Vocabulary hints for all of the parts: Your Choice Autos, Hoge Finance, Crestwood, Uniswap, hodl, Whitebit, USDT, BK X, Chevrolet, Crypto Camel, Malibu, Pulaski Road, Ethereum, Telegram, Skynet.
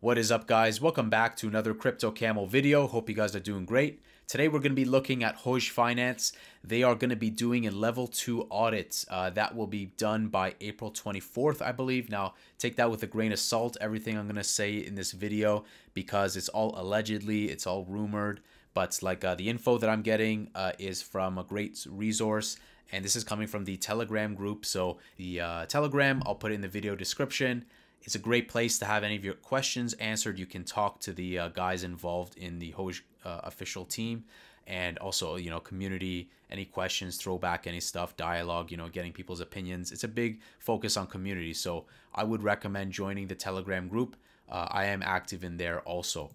What is up, guys? Welcome back to another Crypto Camel video. Hope you guys are doing great. Today we're going to be looking at Hoge Finance. They are going to be doing a level 2 audit that will be done by April 24th, I believe. Now, take that with a grain of salt, everything I'm going to say in this video, because it's all allegedly, it's all rumored. But like the info that I'm getting is from a great resource. And this is coming from the Telegram group. So the Telegram, I'll put it in the video description. It's a great place to have any of your questions answered. You can talk to the guys involved in the Hoge official team, and also, you know, community, any questions, throw back any stuff, dialogue, you know, getting people's opinions. It's a big focus on community. So I would recommend joining the Telegram group. I am active in there also.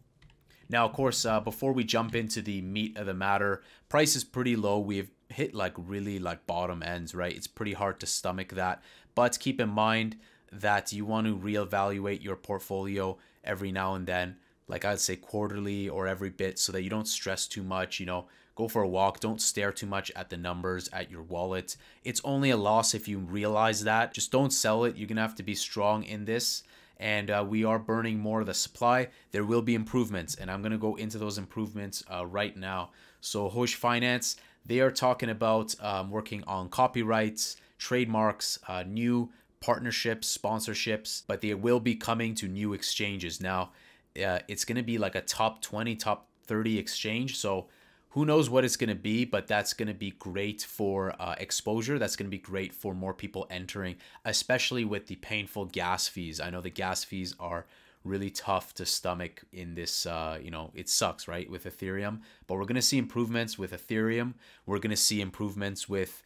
Now, of course, before we jump into the meat of the matter, price is pretty low. We've hit like really like bottom ends, right? It's pretty hard to stomach that, but keep in mind that you want to reevaluate your portfolio every now and then, like I'd say quarterly or every bit, so that you don't stress too much. You know, go for a walk, don't stare too much at the numbers at your wallet. It's only a loss if you realize that. Just don't sell it. You're gonna have to be strong in this, and we are burning more of the supply. There will be improvements, and I'm gonna go into those improvements right now. So Hoge Finance, they are talking about working on copyrights, trademarks, new partnerships, sponsorships, but they will be coming to new exchanges. Now, it's going to be like a top 20, top 30 exchange. So who knows what it's going to be, but that's going to be great for exposure. That's going to be great for more people entering, especially with the painful gas fees. I know the gas fees are really tough to stomach in this, you know, it sucks, right, with Ethereum. But we're going to see improvements with Ethereum. We're going to see improvements with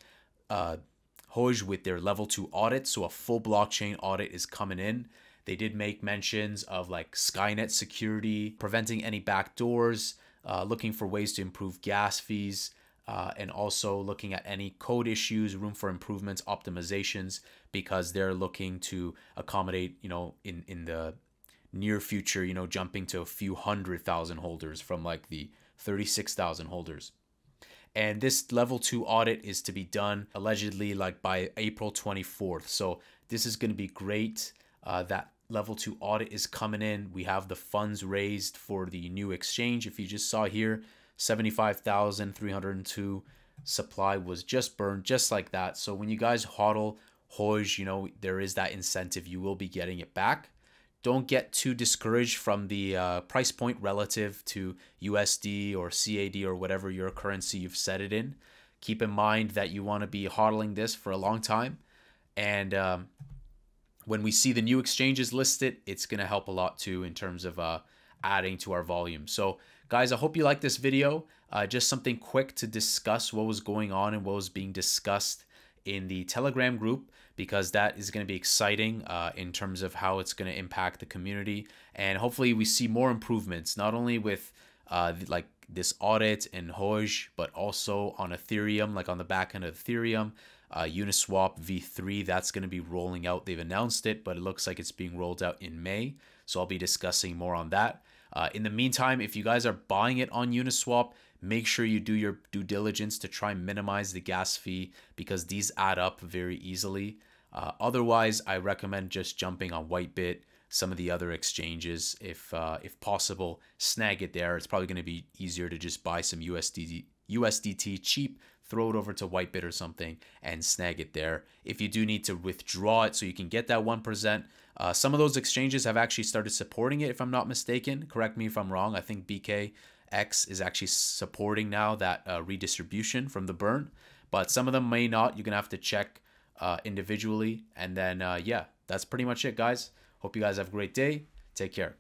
Hoge with their level 2 audit. So a full blockchain audit is coming in. They did make mentions of like Skynet security, preventing any backdoors, looking for ways to improve gas fees, and also looking at any code issues, room for improvements, optimizations, because they're looking to accommodate, you know, in the near future, you know, jumping to a few 100,000 holders from like the 36,000 holders. And this level 2 audit is to be done allegedly like by April 24th. So this is going to be great. That level 2 audit is coming in. We have the funds raised for the new exchange. If you just saw here, 75,302 supply was just burned, just like that. So when you guys hodl Hoge, you know, there is that incentive. You will be getting it back. Don't get too discouraged from the price point relative to USD or CAD or whatever your currency you've set it in. Keep in mind that you want to be hodling this for a long time. And when we see the new exchanges listed, it's going to help a lot too in terms of adding to our volume. So guys, I hope you like this video. Just something quick to discuss what was going on and what was being discussed in the Telegram group, because that is going to be exciting in terms of how it's going to impact the community. And hopefully we see more improvements, not only with like this audit and Hoge, but also on Ethereum, like on the back end of Ethereum, Uniswap V3, that's going to be rolling out. They've announced it, but it looks like it's being rolled out in May. So I'll be discussing more on that. In the meantime, if you guys are buying it on Uniswap, make sure you do your due diligence to try and minimize the gas fee, because these add up very easily. Otherwise, I recommend just jumping on Whitebit, some of the other exchanges. If possible, snag it there. It's probably going to be easier to just buy some USDT cheap, throw it over to Whitebit or something and snag it there. If you do need to withdraw it so you can get that 1%, some of those exchanges have actually started supporting it, if I'm not mistaken. Correct me if I'm wrong. I think BK X is actually supporting now that redistribution from the burn, but some of them may not. You're going to have to check individually. And then, yeah, that's pretty much it, guys. Hope you guys have a great day. Take care.